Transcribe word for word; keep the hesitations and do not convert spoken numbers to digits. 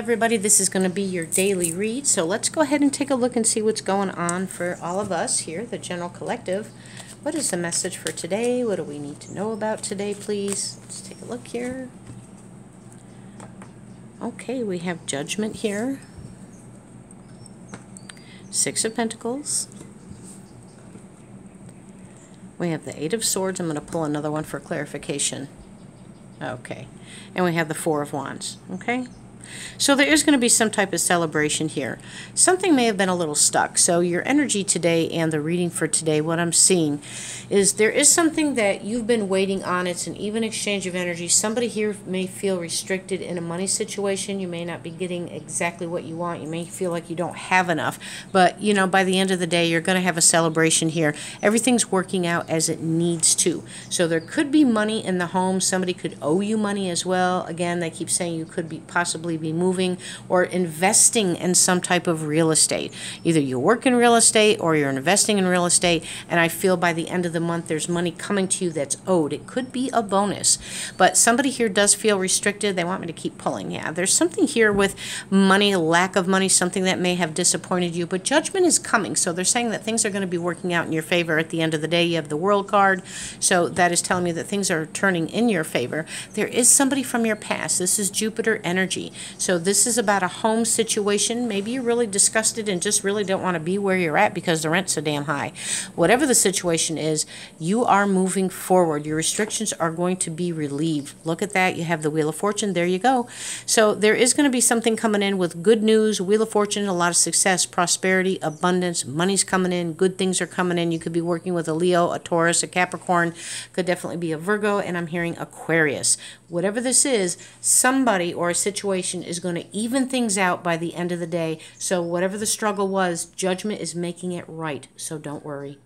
Everybody, this is going to be your daily read, so let's go ahead and take a look and see what's going on for all of us here, the general collective. What is the message for today? What do we need to know about today, please? Let's take a look here. Okay, we have Judgment here, Six of Pentacles, we have the Eight of Swords. I'm going to pull another one for clarification. Okay, and we have the Four of Wands. Okay. So there is going to be some type of celebration here. Something may have been a little stuck. So your energy today and the reading for today, what I'm seeing is there is something that you've been waiting on. It's an even exchange of energy. Somebody here may feel restricted in a money situation. You may not be getting exactly what you want. You may feel like you don't have enough. But, you know, by the end of the day, you're going to have a celebration here. Everything's working out as it needs to. So there could be money in the home. Somebody could owe you money as well. Again, they keep saying you could be possibly be moving or investing in some type of real estate. Either you work in real estate or you're investing in real estate, and I feel by the end of the month there's money coming to you that's owed. It could be a bonus, but somebody here does feel restricted. They want me to keep pulling. Yeah, there's something here with money, lack of money, something that may have disappointed you, but judgment is coming. So they're saying that things are going to be working out in your favor at the end of the day. You have the World card, so that is telling me that things are turning in your favor. There is somebody from your past. This is Jupiter energy. So this is about a home situation. Maybe you're really disgusted and just really don't want to be where you're at because the rent's so damn high. Whatever the situation is, you are moving forward. Your restrictions are going to be relieved. Look at that. You have the Wheel of Fortune. There you go. So there is going to be something coming in with good news, Wheel of Fortune, a lot of success, prosperity, abundance, money's coming in, good things are coming in. You could be working with a Leo, a Taurus, a Capricorn, could definitely be a Virgo, and I'm hearing Aquarius. Whatever this is, somebody or a situation is going to even things out by the end of the day. So whatever the struggle was, judgment is making it right. So don't worry.